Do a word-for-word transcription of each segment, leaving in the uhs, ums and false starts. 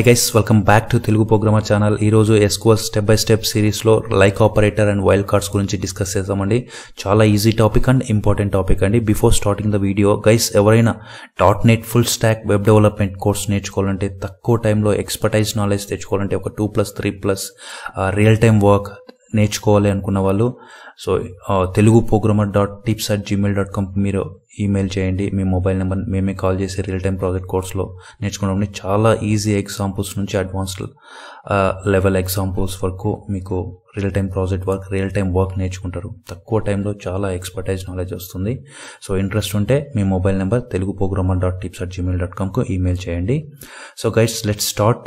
Hi guys, welcome back to Telugu Programmer channel. Ee roju S Q L step by step series lo like operator and wildcards gurinchi discuss chesamandi. Chala easy topic and important topic andi. Before starting the video guys, evaraina .NET full stack web development course nechukovalante takko time lo expertise knowledge techukovalante oka two plus three plus uh, real time work నేర్చుకోవాలి అనుకున్న వాళ్ళు so teluguprogrammer dot tips at gmail dot com మీరు email చేయండి. మీ mobile number మేమే call చేసి real time project కోర్స్లో నేర్చుకున్నాం. చాలా ఈజీ ఎగ్జాంపుల్స్ నుంచి అడ్వాన్స్ లెవెల్ ఎగ్జాంపుల్స్ వరకు మీకు real time project work real time work నేర్చుకుంటారు. తక్కువ టైంలో చాలా ఎక్స్పర్టైజ్ నాలెడ్జ్ వస్తుంది. సో ఇంట్రెస్ట్ ఉంటే మీ mobile number teluguprogrammer dot tips at gmail dot com email చేయండి. So guys let's start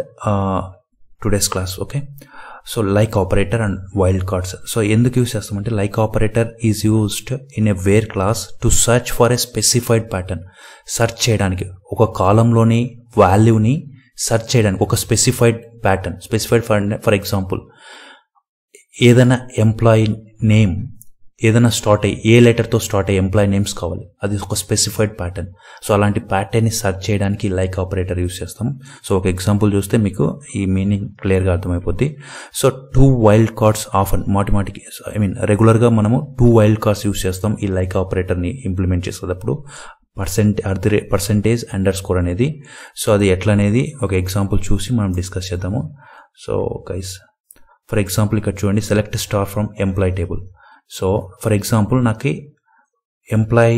today's class. Okay, so like operator and wildcards. So enduku use chestamante like operator is used in a where class to search for a specified pattern. Search cheyadaniki oka column loni value ni search cheyadaniki oka specified pattern, specified for, for example edana employee name ఏదైనా start అయ్యి ఏ లెటర్తో start అయ్యి employee names కావాలి, అది ఒక specified pattern. So అలాంటి ప్యాటర్న్ని search చేయడానికి లైక్ ఆపరేటర్ యూస్ చేస్తాం. సో ఒక ఎగ్జాంపుల్ చూస్తే మీకు ఈ మీనింగ్ క్లియర్గా అర్థమైపోద్ది. So two wild cards often మాటిమాటికి ఐ మీన్ రెగ్యులర్గా మనము టూ వైల్డ్ కార్డ్స్ యూస్ చేస్తాం ఈ లైక్ ఆపరేటర్ని ఇంప్లిమెంట్ చేసేటప్పుడు. Percent at the percentage underscore అనేది. సో అది ఎట్లా అనేది ఒక ఎగ్జాంపుల్ చూసి మనం డిస్కస్ చేద్దాము. సో గైస్ ఫర్ ఎగ్జాంపుల్ ఇక్కడ చూడండి, select star from employee table. So for example నాకు employee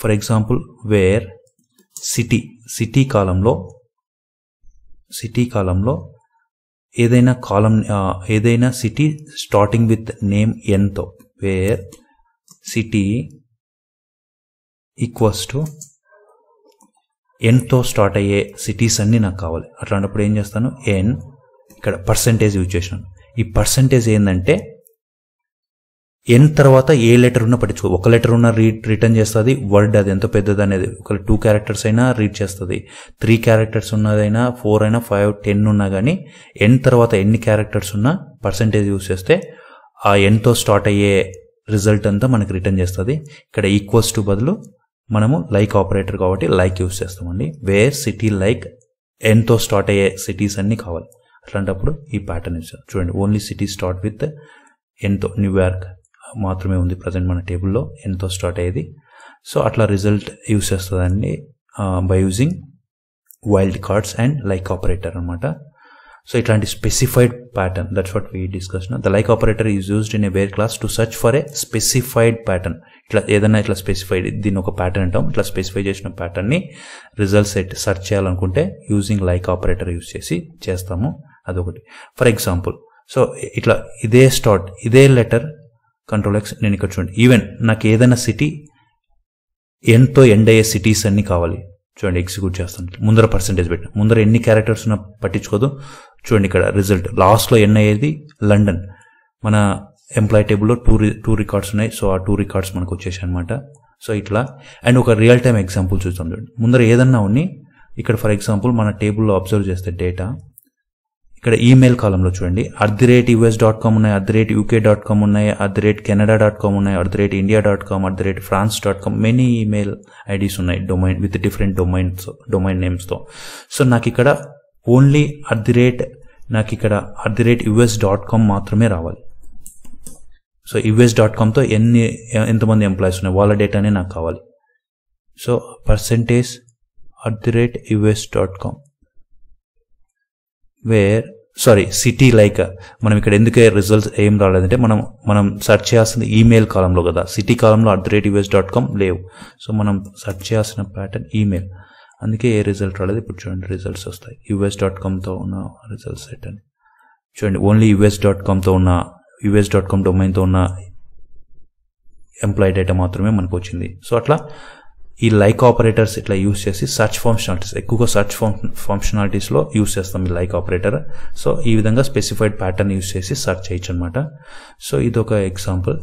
for example where city city కాలంలో సిటీ కాలంలో ఏదైనా కాలం ఏదైనా సిటీ స్టార్టింగ్ విత్ నేమ్ ఎంతో వేర్ సిటీ ఈక్వల్స్ టు ఎన్తో స్టార్ట్ అయ్యే సిటీస్ అన్నీ నాకు కావాలి. అట్లాంటప్పుడు ఏం చేస్తాను, ఎన్ ఇక్కడ పర్సంటేజ్ యూజ్ చేసినాను. ఈ పర్సంటేజ్ ఏంటంటే ఎన్ తర్వాత ఏ లెటర్ ఉన్నా పట్టించుకో, ఒక లెటర్ ఉన్నా రీడ్ రిటర్న్ చేస్తుంది. వర్డ్ అది ఎంత పెద్దది అనేది ఒక టూ క్యారెక్టర్స్ అయినా రీడ్ చేస్తుంది, త్రీ క్యారెక్టర్స్ ఉన్నదైనా ఫోర్ అయినా ఫైవ్ టెన్ ఉన్నా కానీ ఎన్ తర్వాత ఎన్ని క్యారెక్టర్స్ ఉన్నా పర్సంటేజ్ యూజ్ చేస్తే ఆ ఎన్తో స్టార్ట్ అయ్యే రిజల్ట్ అంతా మనకు రిటర్న్ చేస్తుంది. ఇక్కడ ఈక్వల్స్ టు బదులు మనము లైక్ ఆపరేటర్ కాబట్టి లైక్ యూజ్ చేస్తామండి. వేర్ సిటీ లైక్ ఎన్తో స్టార్ట్ అయ్యే సిటీస్ అన్నీ కావాలి. అట్లాంటప్పుడు ఈ ప్యాటర్న్ యూజ్ చేస్తాం. చూడండి ఓన్లీ సిటీ స్టార్ట్ విత్ ఎన్తో న్యూయార్క్ మాత్రమే ఉంది ప్రజెంట్ మన టేబుల్లో ఎంతో స్టార్ట్ అయ్యేది. సో అట్లా రిజల్ట్ యూస్ చేస్తుందండి by using wild cards and like operator అనమాట. సో ఇట్లాంటి specified pattern that's what we discuss. The like operator is used in a where clause to search for a specified pattern. ఇట్లా ఏదైనా ఇట్లా specified దీన్ని ఒక pattern అంటాం. ఇట్లా specify చేసిన ప్యాటర్న్ని రిజల్ట్స్ ఎట్ సెర్చ్ చేయాలనుకుంటే యూజింగ్ లైక్ ఆపరేటర్ యూజ్ చేసి చేస్తాము. అదొకటి ఫర్ ఎగ్జాంపుల్. సో ఇట్లా ఇదే స్టార్ట్ ఇదే లెటర్ కంట్రోల్ ఎక్స్. నేను ఇక్కడ చూడండి ఈవెన్ నాకు ఏదైనా సిటీ ఎంతో ఎండ్ అయ్యే సిటీస్ అన్నీ కావాలి. చూడండి ఎగ్జిక్యూట్ చేస్తాను, ముందర పర్సంటేజ్ పెట్టిన ముందర ఎన్ని క్యారెక్టర్స్ ఉన్నా పట్టించుకోదు. చూడండి ఇక్కడ రిజల్ట్ లాస్ట్లో ఎన్ అయ్యేది లండన్. మన ఎంప్లాయీ టేబుల్లో టూ టూ రికార్డ్స్ ఉన్నాయి. సో ఆ టూ రికార్డ్స్ మనకు వచ్చేసాయి అనమాట. సో ఇట్లా అండ్ ఒక రియల్ టైమ్ ఎగ్జాంపుల్ చూస్తాం. చూడండి ముందర ఏదన్నా ఉన్ని ఇక్కడ ఫర్ ఎగ్జాంపుల్ మన టేబుల్లో అబ్జర్వ్ చేస్తే డేటా ఇక్కడ ఈమెయిల్ కాలంలో చూడండి at the rate US dot com ఉన్నాయి, at the rate UK dot com ఉన్నాయి, at the rate Canada dot com ఉన్నాయి, at the rate India dot com, at the rate France dot com many email IDs ఉన్నాయి domain with different domains domain నేమ్స్తో. So నాకు ఇక్కడ only at the rate నాకు ఇక్కడ at the rate US dot com మాత్రమే రావాలి. So US dot కామ్తో ఎన్ని ఎంతమంది ఎంప్లాయీస్ ఉన్నాయి వాళ్ళ డేటానే నాకు కావాలి. So percentage at the rate US dot com where sorry city like మనం ఇక్కడ ఎందుకే రిజల్ట్స్ ఏం రాలేదంటే మనం మనం సెర్చ్ చేయాల్సింది ఈమెయిల్ కాలంలో కదా. సిటీ కాలంలో at the rate US dot com లేవు. సో మనం సెర్చ్ చేయాల్సిన ప్యాటర్న్ ఈమెయిల్, అందుకే ఏ రిజల్ట్ రాలేదు. ఇప్పుడు చూడండి రిజల్ట్స్ వస్తాయి యూఎస్ డాట్ కామ్తో ఉన్న రిజల్ట్స్ సెట్ అని చూడండి. ఓన్లీ యూఎస్ డాట్ కామ్తో ఉన్న యూఎస్ డాట్ కామ్ డొమైన్తో ఉన్న ఎంప్లాయీ డేటా మాత్రమే మనకు వచ్చింది. సో అట్లా ఈ లైక్ ఆపరేటర్స్ ఇట్లా యూస్ చేసి సర్చ్ ఫంక్షనాలిటీస్ ఎక్కువగా సర్చ్ ఫంక్షనాలిటీస్లో యూస్ చేస్తాం ఈ లైక్ ఆపరేటర్. సో ఈ విధంగా స్పెసిఫైడ్ ప్యాటర్న్ యూస్ చేసి సర్చ్ చేయొచ్చు అనమాట. సో ఇది ఒక ఎగ్జాంపుల్.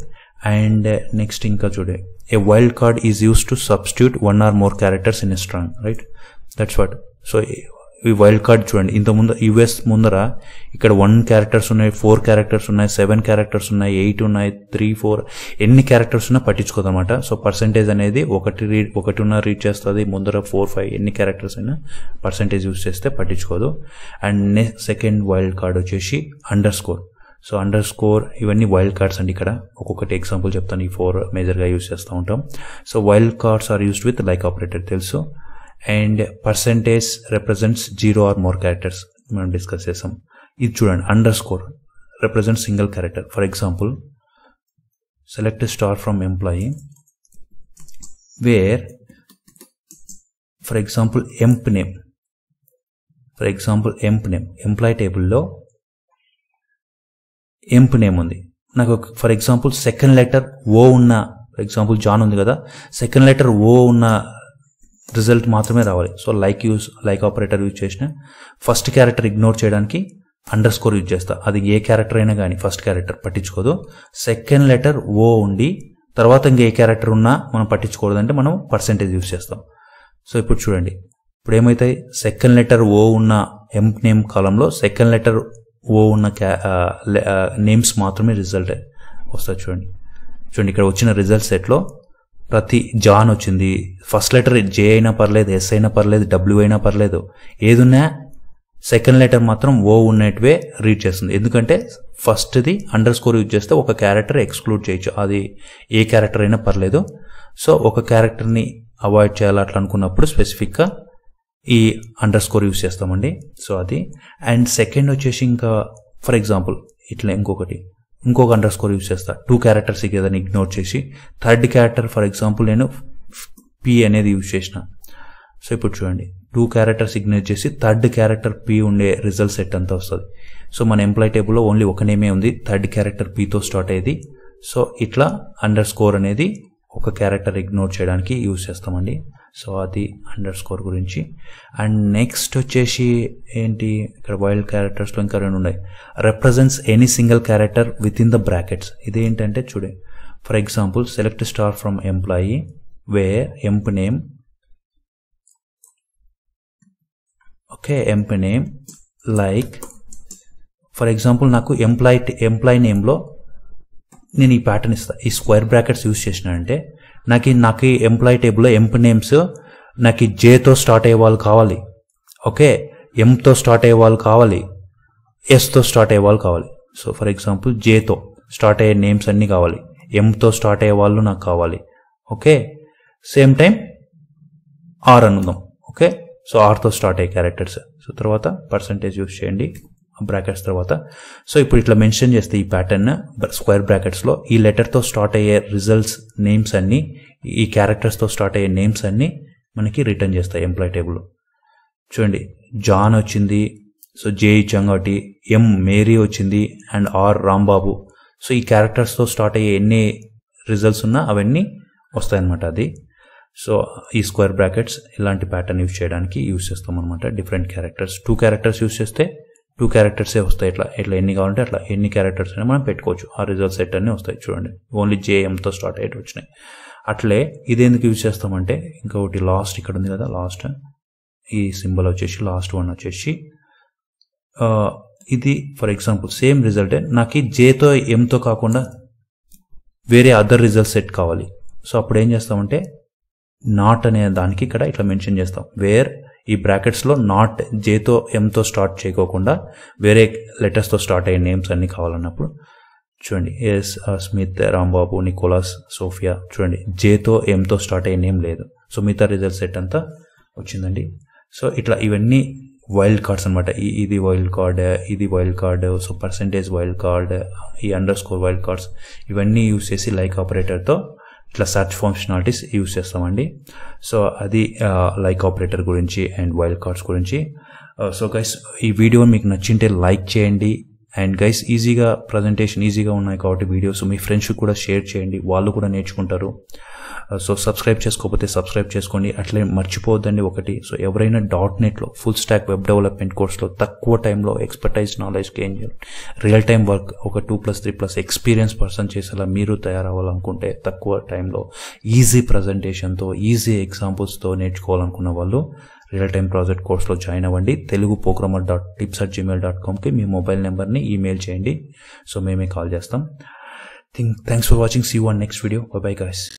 అండ్ నెక్స్ట్ ఇంకా చూడే a wild card is use to substitute one or more characters in a string right that's what. So ఈ వైల్డ్ కార్డ్ చూడండి. ఇంతకుముందు యుఎస్ ముందర ఇక్కడ వన్ క్యారెక్టర్స్ ఉన్నాయి, ఫోర్ క్యారెక్టర్స్ ఉన్నాయి, సెవెన్ క్యారెక్టర్స్ ఉన్నాయి, ఎయిట్ ఉన్నాయి, త్రీ ఫోర్ ఎన్ని క్యారెక్టర్స్ ఉన్నా పట్టించుకోదన్నమాట. సో పర్సెంటేజ్ అనేది ఒకటి రీడ్ ఒకటిన్నర రీడ్ చేస్తుంది, ముందర ఫోర్ ఫైవ్ ఎన్ని క్యారెక్టర్స్ అయినా పర్సెంటేజ్ యూజ్ చేస్తే పట్టించుకోదు. And next second wild card వచ్చేసి underscore. So underscore ఇవన్నీ వైల్డ్ కార్డ్స్ అండి. ఇక్కడ ఒక్కొక్కటి ఎగ్జాంపుల్ చెప్తాను, ఈ ఫోర్ మేజర్గా యూజ్ చేస్తూ ఉంటాం. So wild cards are used with like operator తెలుసు. And percentage represents zero or more characters మనం డిస్కస్ చేస్తాం. ఇది చూడండి, underscore represent single character. For example, select star from employee where for example emp name for example emp name employee టేబుల్లో emp name ఉంది. నాకు for example second letter O ఉన్న, for example John ఉంది కదా, second letter O ఉన్న result మాత్రమే రావాలి. So like use like operator use చేసిన ఫస్ట్ క్యారెక్టర్ ఇగ్నోర్ చేయడానికి అండర్ స్కోర్ యూజ్ చేస్తా. అది ఏ క్యారెక్టర్ అయినా కానీ ఫస్ట్ క్యారెక్టర్ పట్టించుకోదు. సెకండ్ లెటర్ ఓ ఉండి తర్వాత ఇంకా ఏ క్యారెక్టర్ ఉన్నా మనం పట్టించుకోవద్దు అంటే మనం పర్సెంటేజ్ యూజ్ చేస్తాం. సో ఇప్పుడు చూడండి, ఇప్పుడు ఏమైతే సెకండ్ లెటర్ ఓ ఉన్న ఎంప్ నేమ్ కాలంలో సెకండ్ లెటర్ ఓ ఉన్న నేమ్స్ మాత్రమే రిజల్ట్ వస్తుంది. చూడండి చూడండి ఇక్కడ వచ్చిన రిజల్ట్ సెట్లో ప్రతి జాన్ వచ్చింది, ఫస్ట్ లెటర్ జే అయినా పర్లేదు, ఎస్ అయినా పర్లేదు, డబ్ల్యూ అయినా పర్లేదు, ఏదున్నా సెకండ్ లెటర్ మాత్రం ఓ ఉన్నట్టువే రీడ్ చేస్తుంది. ఎందుకంటే ఫస్ట్ది అండర్ స్కోర్ యూజ్ చేస్తే ఒక క్యారెక్టర్ ఎక్స్క్లూడ్ చేయొచ్చు, అది ఏ క్యారెక్టర్ అయినా పర్లేదు. సో ఒక క్యారెక్టర్ని అవాయిడ్ చేయాలి అట్లా అనుకున్నప్పుడు స్పెసిఫిక్గా ఈ అండర్ స్కోర్ యూజ్ చేస్తామండి. సో అది. అండ్ సెకండ్ వచ్చేసి ఇంకా ఫర్ ఎగ్జాంపుల్ ఇట్లా ఇంకొకటి ఇంకొక అండర్ స్కోర్ యూజ్ చేస్తా టూ క్యారెక్టర్స్ ఏదైనా ఇగ్నోర్ చేసి. థర్డ్ క్యారెక్టర్ ఫర్ ఎగ్జాంపుల్ నేను పి అనేది యూజ్ చేసిన. సో ఇప్పుడు చూడండి, టూ క్యారెక్టర్స్ ఇగ్నోర్ చేసి థర్డ్ క్యారెక్టర్ పి ఉండే రిజల్ట్ సెట్ అంతా వస్తుంది. సో మన ఎంప్లాయీ టేబుల్లో ఓన్లీ ఒక నేమే ఉంది, థర్డ్ క్యారెక్టర్ పితో స్టార్ట్ అయ్యేది. సో ఇట్లా అండర్ స్కోర్ అనేది ఒక క్యారెక్టర్ ఇగ్నోర్ చేయడానికి యూజ్ చేస్తామండి. సో అది అండర్ స్కోర్ గురించి. అండ్ నెక్స్ట్ వచ్చేసి ఏంటి, ఇక్కడ వైల్డ్ క్యారెక్టర్స్లో ఇంకా రెండు ఉన్నాయి. Represents any single character with in the brackets. ఇదేంటంటే చూడండి, for example select star from employee where emp name okay emp name like for example నాకు ఎంప్లాయీ ఎంప్లాయీ నేమ్లో నేను ఈ ప్యాటర్న్ ఇస్తాను. ఈ స్క్వేర్ బ్రాకెట్స్ యూజ్ చేసిన అంటే నాకు నాకు ఎంప్లాయీ టేబుల్లో ఎంప్ నేమ్స్ నాకు జేతో స్టార్ట్ అయ్యే వాళ్ళు కావాలి, ఓకే ఎంతో స్టార్ట్ అయ్యే వాళ్ళు కావాలి, ఎస్తో స్టార్ట్ అయ్యే వాళ్ళు కావాలి. సో ఫర్ ఎగ్జాంపుల్ జేతో స్టార్ట్ అయ్యే నేమ్స్ అన్నీ కావాలి, ఎంతో స్టార్ట్ అయ్యే వాళ్ళు నాకు కావాలి, ఓకే సేమ్ టైం ఆర్ అనుకుందాం, ఓకే సో ఆర్తో స్టార్ట్ అయ్యే క్యారెక్టర్స్. సో తర్వాత పర్సంటేజ్ యూజ్ చేయండి బ్రాకెట్స్ తర్వాత. సో ఇప్పుడు ఇట్లా మెన్షన్ చేస్తే ఈ ప్యాటర్న్ స్క్వేర్ బ్రాకెట్స్లో ఈ లెటర్తో స్టార్ట్ అయ్యే రిజల్ట్స్ నేమ్స్ అన్నీ ఈ క్యారెక్టర్స్తో స్టార్ట్ అయ్యే నేమ్స్ అన్నీ మనకి రిటర్న్ చేస్తాయి ఎంప్లాయీ టేబుల్లో. చూడండి జాన్ వచ్చింది, సో జే చంగాటి, ఎం మేరీ వచ్చింది, అండ్ ఆర్ రాంబాబు. సో ఈ క్యారెక్టర్స్తో స్టార్ట్ అయ్యే ఎన్ని రిజల్ట్స్ ఉన్నా అవన్నీ వస్తాయన్నమాట. అది సో ఈ స్క్వేర్ బ్రాకెట్స్ ఇలాంటి ప్యాటర్న్ యూజ్ చేయడానికి యూజ్ చేస్తాం అనమాట. Different characters two characters use చేస్తే టూ క్యారెక్టర్సే వస్తాయి. ఇట్లా ఇట్లా ఎన్ని కావాలంటే అట్లా ఎన్ని క్యారెక్టర్స్ అయినా మనం పెట్టుకోవచ్చు, ఆ రిజల్ట్ సెట్ అన్నీ వస్తాయి. చూడండి ఓన్లీ జేఎంతో స్టార్ట్ అయ్యేట్టు వచ్చినాయి. అట్లే ఇది ఎందుకు యూజ్ చేస్తామంటే ఇంకొకటి లాస్ట్ ఇక్కడ ఉంది కదా, లాస్ట్ ఈ సింబల్ వచ్చేసి లాస్ట్ వన్ వచ్చేసి ఇది ఫర్ ఎగ్జాంపుల్ సేమ్ రిజల్టే నాకు జేతో ఎంతో కాకుండా వేరే అదర్ రిజల్ట్ సెట్ కావాలి. సో అప్పుడు ఏం చేస్తామంటే నాట్ అనే దానికి ఇక్కడ ఇట్లా మెన్షన్ చేస్తాం. వేర్ ఈ బ్రాకెట్స్లో నాట్ జేతో ఎంతో స్టార్ట్ చేయకోకుండా వేరే లెటర్స్తో స్టార్ట్ అయ్యే నేమ్స్ అన్నీ కావాలన్నప్పుడు చూడండి S Smith Rambabu Nicholas Sophia. చూడండి జేతో ఎంతో స్టార్ట్ అయ్యే నేమ్ లేదు. సో మిగతా రిజల్ట్ సెట్ అంతా వచ్చిందండి. సో ఇట్లా ఇవన్నీ వైల్డ్ కార్డ్స్ అనమాట. ఇది వైల్డ్ కార్డ్, ఇది wild card, so percentage wild card, ఈ అండర్ స్కోర్ వైల్డ్ కార్డ్స్ ఇవన్నీ యూజ్ చేసి లైక్ ఆపరేటర్తో ఇట్లా సెర్చ్ ఫంక్షనాలిటీస్ యూజ్ చేస్తామండి. సో అది లైక్ ఆపరేటర్ గురించి అండ్ వైల్డ్ కార్డ్స్ గురించి. సో గైస్ ఈ వీడియో మీకు నచ్చింటే లైక్ చేయండి. అండ్ గైస్ ఈజీగా ప్రజెంటేషన్ ఈజీగా ఉన్నాయి కాబట్టి వీడియోస్ మీ ఫ్రెండ్స్ కూడా షేర్ చేయండి, వాళ్ళు కూడా నేర్చుకుంటారు. సో సబ్స్క్రైబ్ చేసుకోకపోతే సబ్స్క్రైబ్ చేసుకోండి. అట్లే మర్చిపోవద్దండి ఒకటి, సో ఎవరైనా డాట్ నెట్లో ఫుల్ స్టాక్ వెబ్ డెవలప్మెంట్ కోర్స్లో తక్కువ టైంలో ఎక్స్పర్టైజ్ నాలెడ్జ్ గెయిన్ చేయాలి, రియల్ టైం వర్క్ ఒక two plus three plus experience person చేసేలా మీరు తయారవ్వాలనుకుంటే తక్కువ టైంలో ఈజీ ప్రజెంటేషన్తో ఈజీ ఎగ్జాంపుల్స్తో నేర్చుకోవాలనుకున్న వాళ్ళు రియల్ టైం ప్రాజెక్ట్ కోర్సులో జాయిన్ అవ్వండి. Telugu programmer dot tips at Gmail dot com కి మీ మొబైల్ నెంబర్ని ఈమెయిల్ చేయండి. సో మేమే కాల్ చేస్తాం. Think thanks for watching. See you on next video. Bye bye guys.